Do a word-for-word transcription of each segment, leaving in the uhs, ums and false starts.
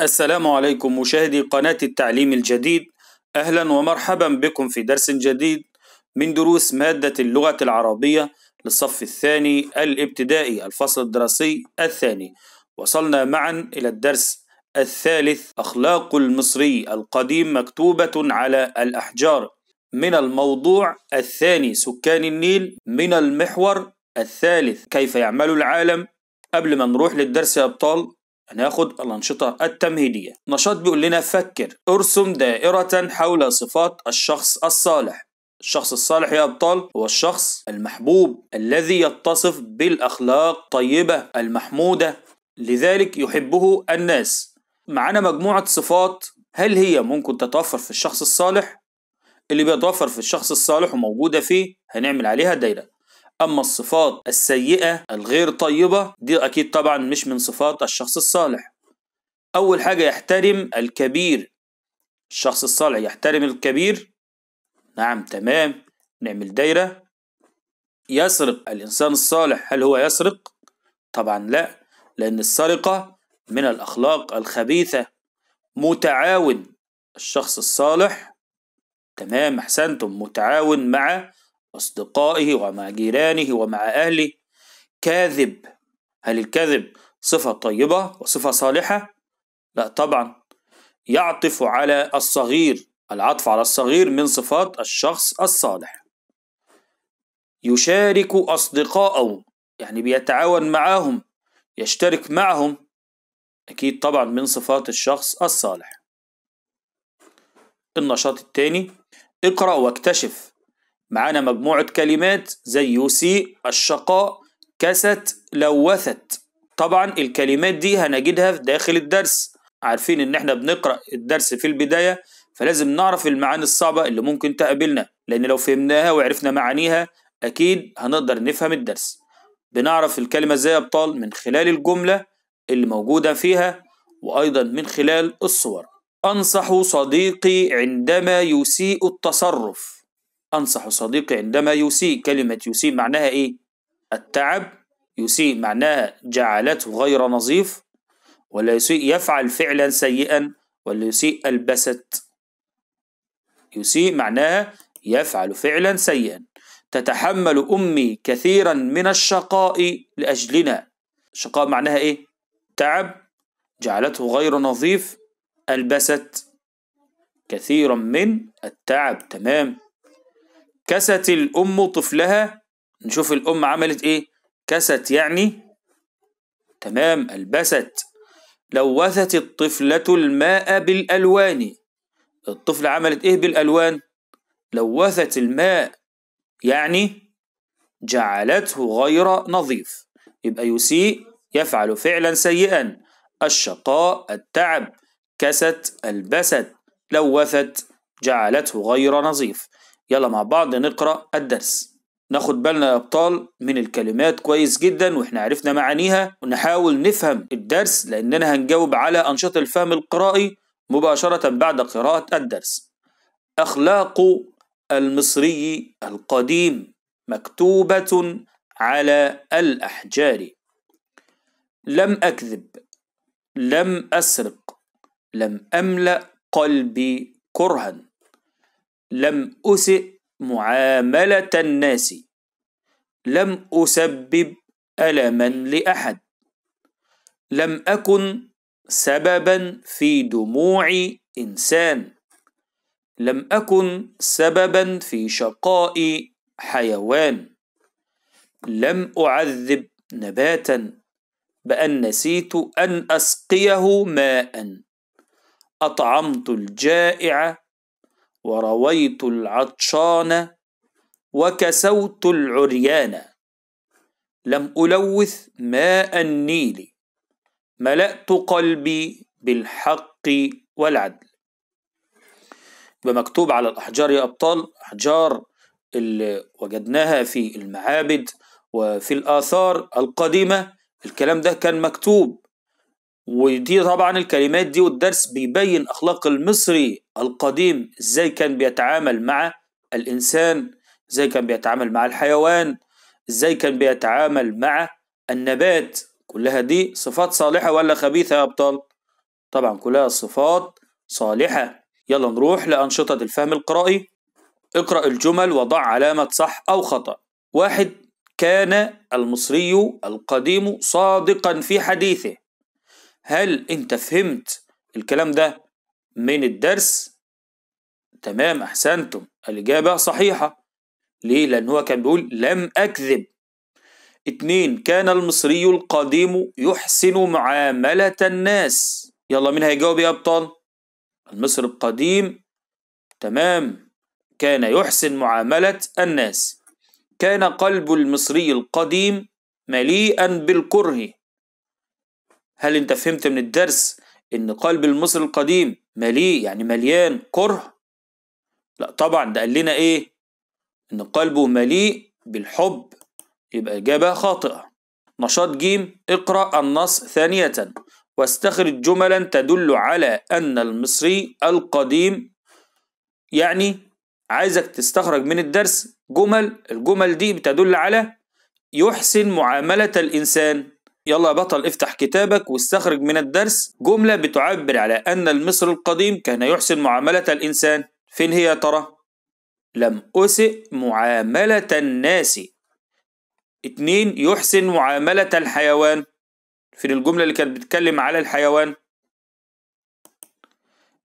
السلام عليكم مشاهدي قناة التعليم الجديد، أهلا ومرحبا بكم في درس جديد من دروس مادة اللغة العربية للصف الثاني الابتدائي الفصل الدراسي الثاني. وصلنا معا إلى الدرس الثالث، أخلاق المصري القديم مكتوبة على الأحجار، من الموضوع الثاني سكان النيل، من المحور الثالث كيف يعمل العالم. قبل ما نروح للدرس يا أبطال هناخد الأنشطة التمهيدية. نشاط بيقول لنا فكر ارسم دائرة حول صفات الشخص الصالح. الشخص الصالح يا أبطال هو الشخص المحبوب الذي يتصف بالأخلاق الطيبة المحمودة، لذلك يحبه الناس. معنا مجموعة صفات، هل هي ممكن تتوفر في الشخص الصالح؟ اللي بيتوفر في الشخص الصالح وموجودة فيه هنعمل عليها دايرة. أما الصفات السيئة الغير طيبة دي أكيد طبعا مش من صفات الشخص الصالح. أول حاجة يحترم الكبير، الشخص الصالح يحترم الكبير، نعم تمام، نعمل دايرة. يسرق الإنسان الصالح، هل هو يسرق؟ طبعا لا، لأن السرقة من الأخلاق الخبيثة. متعاون، الشخص الصالح تمام أحسنتم، متعاون مع أصدقائه ومع جيرانه ومع أهله. كاذب، هل الكذب صفة طيبة وصفة صالحة؟ لا طبعا. يعطف على الصغير، العطف على الصغير من صفات الشخص الصالح. يشارك أصدقائه، يعني بيتعاون معهم، يشترك معهم، أكيد طبعا من صفات الشخص الصالح. النشاط الثاني اقرأ واكتشف، معانا مجموعة كلمات زي يسيء، الشقاء، كست، لوثت. طبعا الكلمات دي هنجدها في داخل الدرس، عارفين ان احنا بنقرأ الدرس في البداية فلازم نعرف المعاني الصعبة اللي ممكن تقابلنا، لان لو فهمناها وعرفنا معانيها اكيد هنقدر نفهم الدرس. بنعرف الكلمة ازاي يا ابطال؟ من خلال الجملة اللي موجودة فيها وايضا من خلال الصور. انصح صديقي عندما يسيء التصرف، أنصح صديقي عندما يسيء. كلمة يسيء معناها إيه؟ التعب. يسيء معناها جعلته غير نظيف، ولا يسيء يفعل فعلا سيئا، ولا يسيء البست. يسيء معناها يفعل فعلا سيئا. تتحمل أمي كثيرا من الشقاء لأجلنا. الشقاء معناها إيه؟ تعب، جعلته غير نظيف، البست، كثيرا من التعب تمام. كست الأم طفلها، نشوف الأم عملت إيه؟ كست يعني تمام ألبست. لوثت الطفلة الماء بالألوان، الطفلة عملت إيه بالألوان؟ لوثت الماء، يعني جعلته غير نظيف. يبقى يسيء يفعل فعلا سيئا، الشقاء التعب، كست ألبست، لوثت جعلته غير نظيف. يلا مع بعض نقرأ الدرس. ناخد بالنا يا أبطال من الكلمات كويس جدا، وإحنا عرفنا معانيها ونحاول نفهم الدرس، لأننا هنجاوب على أنشطة الفهم القرائي مباشرة بعد قراءة الدرس. أخلاق المصري القديم مكتوبة على الأحجار. لم أكذب، لم أسرق، لم أملأ قلبي كرها، لم أسئ معاملة الناس، لم أسبب ألما لأحد، لم أكن سببا في دموع إنسان، لم أكن سببا في شقاء حيوان، لم أعذب نباتا بأن نسيت أن أسقيه ماء، أطعمت الجائع ورويت العطشان وكسوت العريان، لم ألوث ماء النيل، ملأت قلبي بالحق والعدل. يبقى مكتوب على الأحجار يا أبطال، أحجار اللي وجدناها في المعابد وفي الآثار القديمة، الكلام ده كان مكتوب. ودي طبعا الكلمات دي والدرس بيبين أخلاق المصري القديم، إزاي كان بيتعامل مع الإنسان، إزاي كان بيتعامل مع الحيوان، إزاي كان بيتعامل مع النبات. كلها دي صفات صالحة ولا خبيثة يا أبطال؟ طبعا كلها صفات صالحة. يلا نروح لأنشطة الفهم القرائي. اقرأ الجمل وضع علامة صح أو خطأ. واحد، كان المصري القديم صادقا في حديثه. هل أنت فهمت الكلام ده من الدرس؟ تمام، أحسنتم، الإجابة صحيحة. ليه؟ لأن هو كان بيقول لم أكذب. اتنين، كان المصري القديم يحسن معاملة الناس. يلا مين هيجاوب يا أبطال؟ المصري القديم، تمام، كان يحسن معاملة الناس. كان قلب المصري القديم مليئا بالكره. هل أنت فهمت من الدرس إن قلب المصري القديم مليء يعني مليان كره؟ لا طبعا، ده قال لنا إيه؟ إن قلبه مليء بالحب، يبقى إجابة خاطئة. نشاط جيم، اقرأ النص ثانية واستخرج جملا تدل على أن المصري القديم، يعني عايزك تستخرج من الدرس جمل، الجمل دي بتدل على يحسن معاملة الإنسان. يلا يا بطل افتح كتابك واستخرج من الدرس جملة بتعبر على أن المصري القديم كان يحسن معاملة الإنسان. فين هي يا ترى؟ لم أسئ معاملة الناس. اتنين، يحسن معاملة الحيوان. فين الجملة اللي كانت بتتكلم على الحيوان؟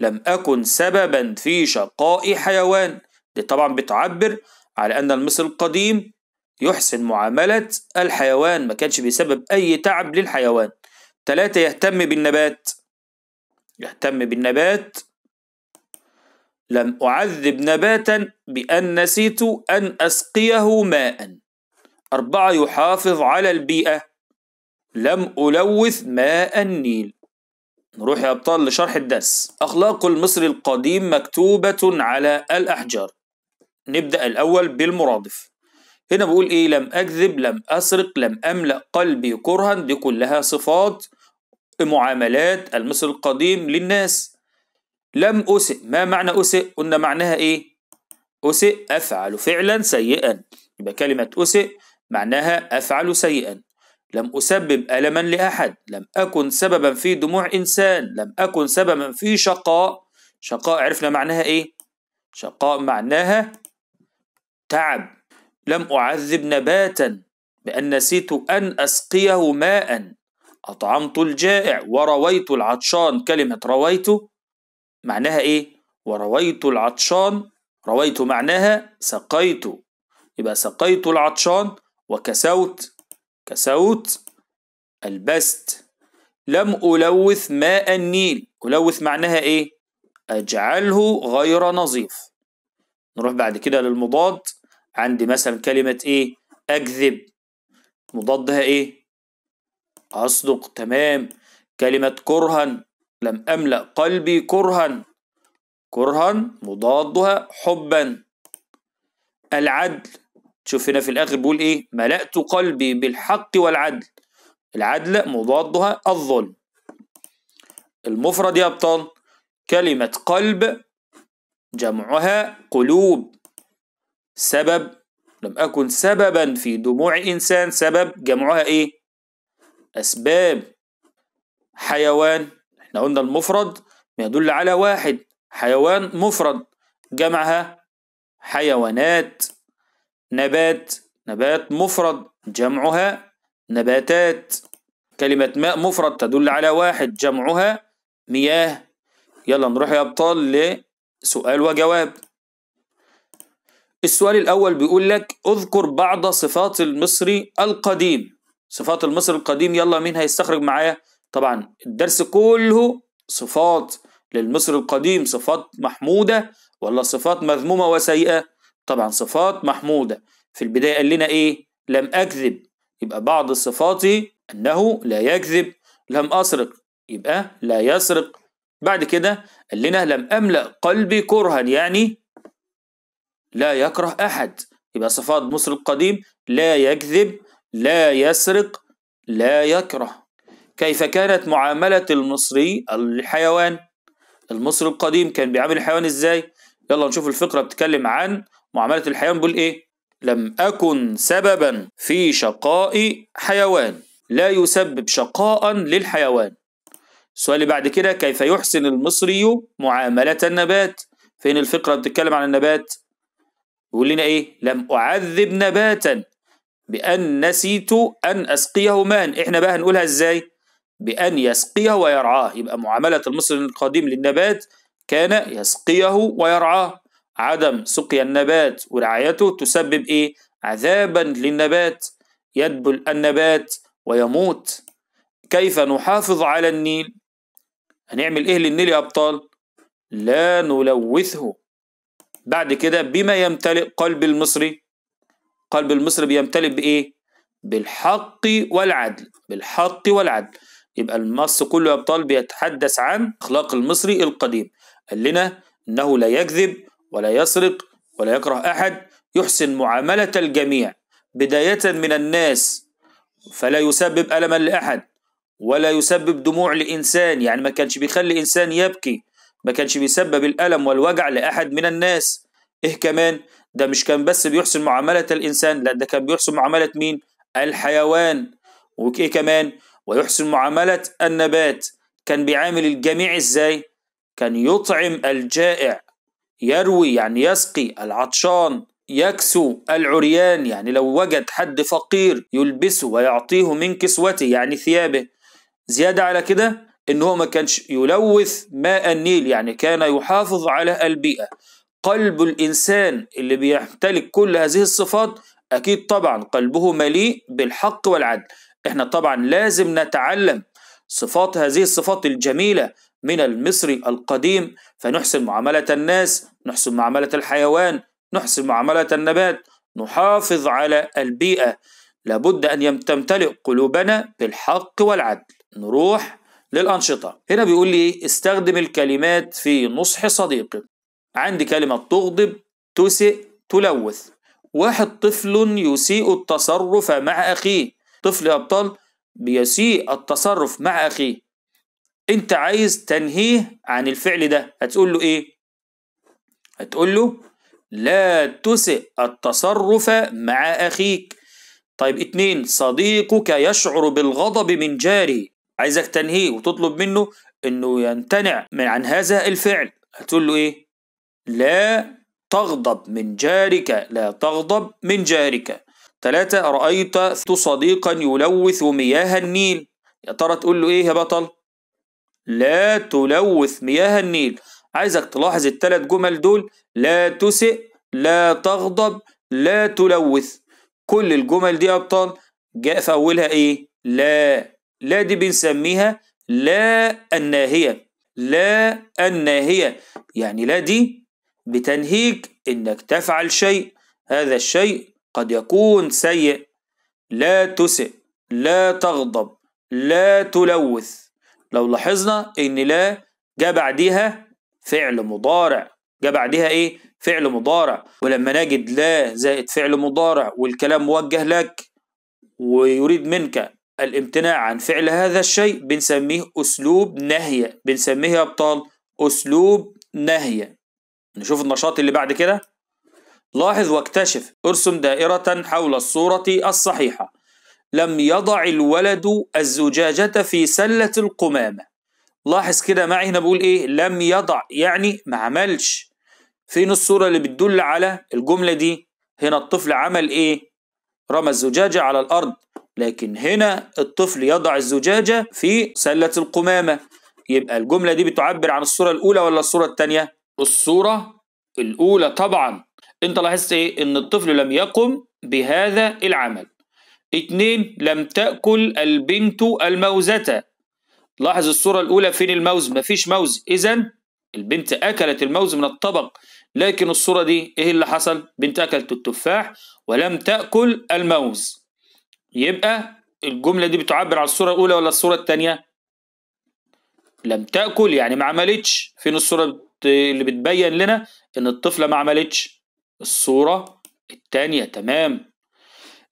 لم أكن سببا في شقاء حيوان. دي طبعا بتعبر على أن المصري القديم يحسن معاملة الحيوان، ما كانش بيسبب أي تعب للحيوان. تلاتة، يهتم بالنبات. يهتم بالنبات. لم أعذب نباتا بأن نسيت أن أسقيه ماء. أربعة، يحافظ على البيئة. لم ألوث ماء النيل. نروح يا أبطال لشرح الدرس. أخلاق المصري القديم مكتوبة على الأحجار. نبدأ الأول بالمرادف. هنا بقول إيه؟ لم أكذب، لم أسرق، لم أملأ قلبي كرها. دي كلها صفات معاملات المصري القديم للناس. لم أسئ، ما معنى أسئ؟ قلنا معناها إيه؟ أسئ أفعل فعلا سيئا، يبقى كلمة أسئ معناها أفعل سيئا. لم أسبب ألما لأحد. لم أكن سببا في دموع إنسان. لم أكن سببا في شقاء. شقاء عرفنا معناها إيه؟ شقاء معناها تعب. لم أعذب نباتا بأن نسيت أن أسقيه ماء. أطعمت الجائع ورويت العطشان. كلمة رويت معناها إيه؟ ورويت العطشان، رويت معناها سقيت، يبقى سقيت العطشان. وكسوت، كسوت البست. لم ألوث ماء النيل. ألوث معناها إيه؟ أجعله غير نظيف. نروح بعد كده للمضاد. عندي مثلا كلمة إيه؟ أكذب، مضادها إيه؟ أصدق، تمام. كلمة كرها، لم أملأ قلبي كرها. كرها مضادها حبا. العدل، شوف هنا في الآخر بيقول إيه؟ ملأت قلبي بالحق والعدل. العدل مضادها الظلم. المفرد يا أبطال، كلمة قلب جمعها قلوب. سبب، لم أكن سببا في دموع إنسان. سبب جمعها إيه؟ أسباب. حيوان، إحنا قلنا المفرد يدل على واحد، حيوان مفرد، جمعها حيوانات. نبات، نبات مفرد، جمعها نباتات. كلمة ماء مفرد تدل على واحد، جمعها مياه. يلا نروح يا أبطال لسؤال وجواب. السؤال الأول بيقول لك اذكر بعض صفات المصري القديم. صفات المصري القديم، يلا مين هيستخرج معايا؟ طبعا الدرس كله صفات للمصري القديم. صفات محمودة ولا صفات مذمومة وسيئة؟ طبعا صفات محمودة. في البداية قال لنا إيه؟ لم أكذب، يبقى بعض صفاتي أنه لا يكذب. لم أسرق، يبقى لا يسرق. بعد كده قال لنا لم أملأ قلبي كرها، يعني لا يكره أحد، يبقى صفات مصر القديم لا يكذب، لا يسرق، لا يكره. كيف كانت معاملة المصري الحيوان؟ المصري القديم كان بيعامل الحيوان إزاي؟ يلا نشوف الفقرة بتتكلم عن معاملة الحيوان. بيقول إيه؟ لم أكن سببا في شقاء حيوان. لا يسبب شقاء للحيوان. السؤال اللي بعد كده كيف يحسن المصري معاملة النبات؟ فين الفقرة بتتكلم عن النبات؟ بيقول لنا ايه؟ لم أعذب نباتا بأن نسيت أن أسقيه ماء. احنا بقى هنقولها ازاي؟ بأن يسقيه ويرعاه. يبقى معاملة المصري القديم للنبات كان يسقيه ويرعاه. عدم سقي النبات ورعايته تسبب ايه؟ عذابا للنبات، يدبل النبات ويموت. كيف نحافظ على النيل؟ هنعمل ايه للنيل يا ابطال؟ لا نلوثه. بعد كده بما يمتلئ قلب المصري؟ قلب المصري بيمتلئ بايه؟ بالحق والعدل، بالحق والعدل. يبقى النص كله يا ابطال بيتحدث عن اخلاق المصري القديم. قال لنا انه لا يكذب ولا يسرق ولا يكره احد، يحسن معاملة الجميع بداية من الناس، فلا يسبب ألما لأحد ولا يسبب دموع لإنسان. يعني ما كانش بيخلي إنسان يبكي، ما كانش بيسبب الألم والوجع لأحد من الناس. إيه كمان؟ ده مش كان بس بيحسن معاملة الإنسان، لا ده كان بيحسن معاملة مين؟ الحيوان. وإيه كمان؟ ويحسن معاملة النبات. كان بيعامل الجميع إزاي؟ كان يطعم الجائع، يروي يعني يسقي العطشان، يكسو العريان، يعني لو وجد حد فقير يلبسه ويعطيه من كسوته يعني ثيابه. زيادة على كده إن هو ما كانش يلوث ماء النيل، يعني كان يحافظ على البيئة. قلب الإنسان اللي بيمتلك كل هذه الصفات أكيد طبعا قلبه مليء بالحق والعدل. إحنا طبعا لازم نتعلم صفات هذه الصفات الجميلة من المصري القديم، فنحسن معاملة الناس، نحسن معاملة الحيوان، نحسن معاملة النبات، نحافظ على البيئة. لابد أن تمتلئ قلوبنا بالحق والعدل. نروح للأنشطة. هنا بيقول لي استخدم الكلمات في نصح صديقك. عندي كلمة تغضب، تسئ، تلوث. واحد طفل يسيء التصرف مع أخيه. طفل يا أبطال بيسيء التصرف مع أخيه. أنت عايز تنهيه عن الفعل ده، هتقول له إيه؟ هتقول له لا تسئ التصرف مع أخيك. طيب اتنين، صديقك يشعر بالغضب من جاره، عايزك تنهيه وتطلب منه انه يمتنع من عن هذا الفعل. هتقول له ايه؟ لا تغضب من جارك، لا تغضب من جارك. تلاتة، رأيت صديقا يلوث مياه النيل. يا ترى تقول له ايه يا بطل؟ لا تلوث مياه النيل. عايزك تلاحظ الثلاث جمل دول، لا تسئ، لا تغضب، لا تلوث. كل الجمل دي يا ابطال جاء في اولها ايه؟ لا. لا دي بنسميها لا الناهية، لا الناهية، يعني لا دي بتنهيك انك تفعل شيء، هذا الشيء قد يكون سيء. لا تسئ، لا تغضب، لا تلوث. لو لاحظنا ان لا جاء بعديها فعل مضارع، جاء بعدها ايه؟ فعل مضارع. ولما نجد لا زائد فعل مضارع والكلام موجه لك ويريد منك الامتناع عن فعل هذا الشيء، بنسميه اسلوب نهية، بنسميه يا ابطال اسلوب نهية. نشوف النشاط اللي بعد كده. لاحظ واكتشف. ارسم دائرة حول الصورة الصحيحة. لم يضع الولد الزجاجة في سلة القمامة. لاحظ كده معي هنا بقول ايه؟ لم يضع، يعني ما عملش. فين الصورة اللي بتدل على الجملة دي؟ هنا الطفل عمل ايه؟ رمى الزجاجة على الارض، لكن هنا الطفل يضع الزجاجة في سلة القمامة. يبقى الجملة دي بتعبر عن الصورة الاولى ولا الصورة التانية؟ الصورة الاولى طبعا. انت لاحظت ايه؟ ان الطفل لم يقم بهذا العمل. اتنين، لم تأكل البنت الموزة. لاحظ الصورة الأولى فين الموز؟ مفيش موز، إذن البنت أكلت الموز من الطبق. لكن الصورة دي إيه اللي حصل؟ بنت أكلت التفاح ولم تأكل الموز. يبقى الجملة دي بتعبر عن الصورة الأولى ولا الصورة التانية؟ لم تأكل يعني ما عملتش. فين الصورة اللي بتبين لنا إن الطفلة ما عملتش؟ الصورة التانية. تمام.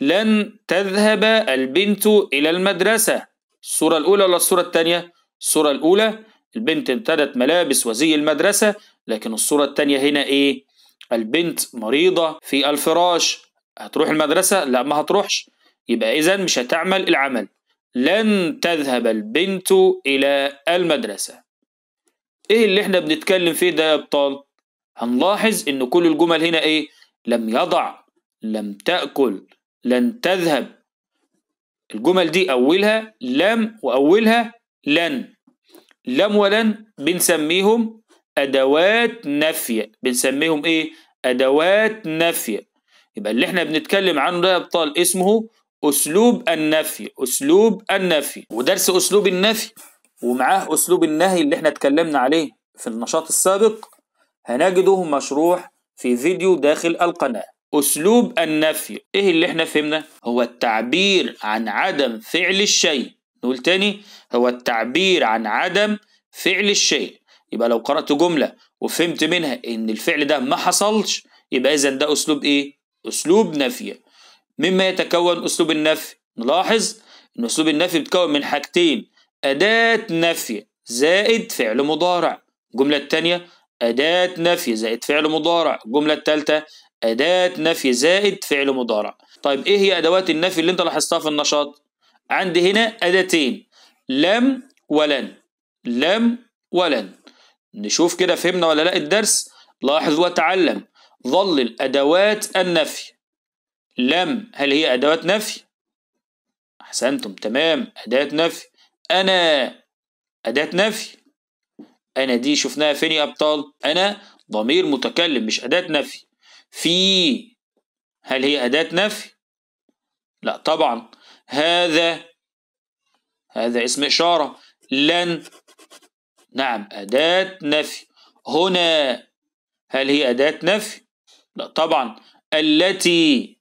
لن تذهب البنت إلى المدرسة. الصورة الأولى ولا الصورة التانية؟ الصورة الأولى البنت ارتدت ملابس وزي المدرسة، لكن الصورة التانية هنا إيه؟ البنت مريضة في الفراش. هتروح المدرسة؟ لا ما هتروحش. يبقى إذن مش هتعمل العمل. لن تذهب البنت إلى المدرسة. إيه اللي إحنا بنتكلم فيه ده يا أبطال؟ هنلاحظ إن كل الجمل هنا إيه؟ لم يضع، لم تأكل، لن تذهب. الجمل دي أولها لم وأولها لن. لم ولن بنسميهم أدوات نافية، بنسميهم إيه؟ أدوات نافية. يبقى اللي إحنا بنتكلم عنه ده يا أبطال اسمه أسلوب النفي، أسلوب النفي، ودرس أسلوب النفي ومعاه أسلوب النهي اللي احنا اتكلمنا عليه في النشاط السابق هنجده مشروح في فيديو داخل القناة. أسلوب النفي إيه اللي احنا فهمنا؟ هو التعبير عن عدم فعل الشيء. نقول تاني، هو التعبير عن عدم فعل الشيء. يبقى لو قرأت جملة وفهمت منها إن الفعل ده ما حصلش، يبقى إذا ده أسلوب إيه؟ أسلوب نفي. مما يتكون أسلوب النفي؟ نلاحظ إن أسلوب النفي بيتكون من حاجتين، أداة نفي زائد فعل مضارع. الجملة الثانية أداة نفي زائد فعل مضارع. الجملة الثالثة أداة نفي زائد فعل مضارع. طيب إيه هي أدوات النفي اللي أنت لاحظتها في النشاط؟ عندي هنا أداتين، لم ولن، لم ولن. نشوف كده فهمنا ولا لا الدرس؟ لاحظ وتعلم. ظلل أدوات النفي. لم هل هي أداة نفي؟ أحسنتم، تمام، أداة نفي. أنا أداة نفي. أنا دي شفناها فين يا أبطال؟ أنا ضمير متكلم مش أداة نفي. في هل هي أداة نفي؟ لا طبعا. هذا هذا اسم إشارة. لن نعم أداة نفي. هنا هل هي أداة نفي؟ لا طبعا. التي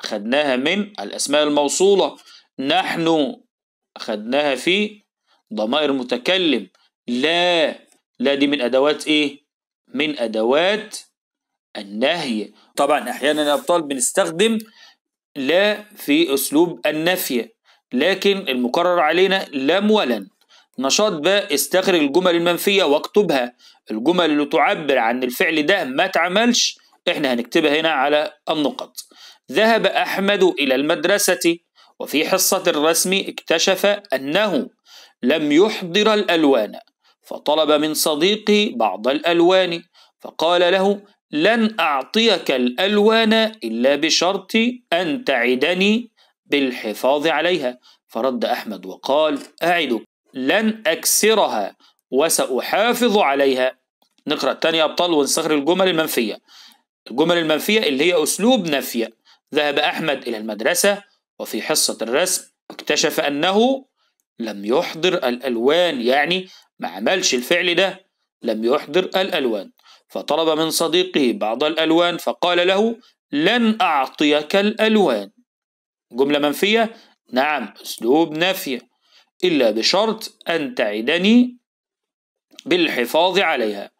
أخدناها من الأسماء الموصولة. نحن أخدناها في ضمائر متكلم. لا لا دي من أدوات إيه؟ من أدوات النهي. طبعا أحيانا يا أبطال بنستخدم لا في أسلوب النفي، لكن المقرر علينا لم ولن. نشاط بقى، استخرج الجمل المنفية واكتبها. الجمل اللي تعبر عن الفعل ده ما اتعملش إحنا هنكتبها هنا على النقط. ذهب أحمد إلى المدرسة وفي حصة الرسم اكتشف أنه لم يحضر الألوان، فطلب من صديقه بعض الألوان فقال له لن أعطيك الألوان إلا بشرط أن تعدني بالحفاظ عليها، فرد أحمد وقال أعدك لن أكسرها وسأحافظ عليها. نقرأ تاني يا أبطال ونستخرج الجمل المنفية، الجمل المنفية اللي هي أسلوب نفي. ذهب أحمد إلى المدرسة وفي حصة الرسم اكتشف أنه لم يحضر الألوان، يعني ما عملش الفعل ده، لم يحضر الألوان، فطلب من صديقه بعض الألوان فقال له لن أعطيك الألوان. جملة منفية نعم أسلوب نافية، إلا بشرط أن تعدني بالحفاظ عليها،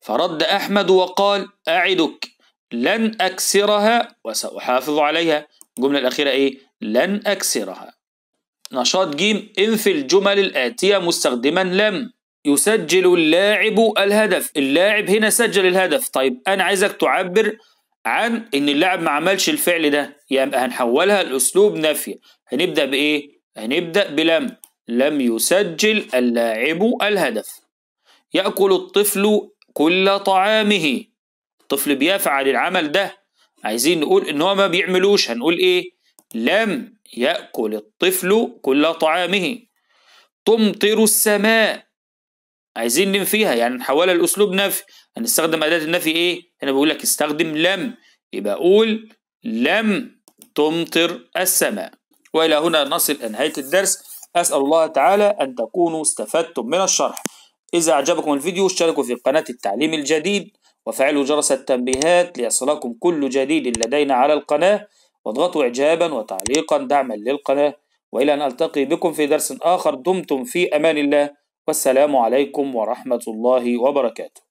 فرد أحمد وقال أعدك لن أكسرها وسأحافظ عليها. الجملة الأخيرة إيه؟ لن أكسرها. نشاط جيم، انفي الجمل الآتية مستخدما لم. يسجل اللاعب الهدف. اللاعب هنا سجل الهدف. طيب أنا عايزك تعبر عن إن اللاعب ما عملش الفعل ده، يبقى يعني هنحولها لأسلوب نفي. هنبدأ بإيه؟ هنبدأ بلم. لم يسجل اللاعب الهدف. يأكل الطفل كل طعامه. الطفل بيفعل العمل ده، عايزين نقول ان هو ما بيعملوش، هنقول ايه؟ لم يأكل الطفل كل طعامه. تمطر السماء، عايزين ننفيها يعني نحولها لأسلوب نفي، هنستخدم أداة النفي ايه؟ هنا بقول لك استخدم لم، يبقى قول لم تمطر السماء. والى هنا نصل إلى نهاية الدرس. أسأل الله تعالى أن تكونوا استفدتم من الشرح. إذا أعجبكم الفيديو اشتركوا في قناة التعليم الجديد وفعلوا جرس التنبيهات ليصلكم كل جديد لدينا على القناة، واضغطوا إعجابا وتعليقا دعما للقناة، وإلى أن ألتقي بكم في درس آخر دمتم في أمان الله، والسلام عليكم ورحمة الله وبركاته.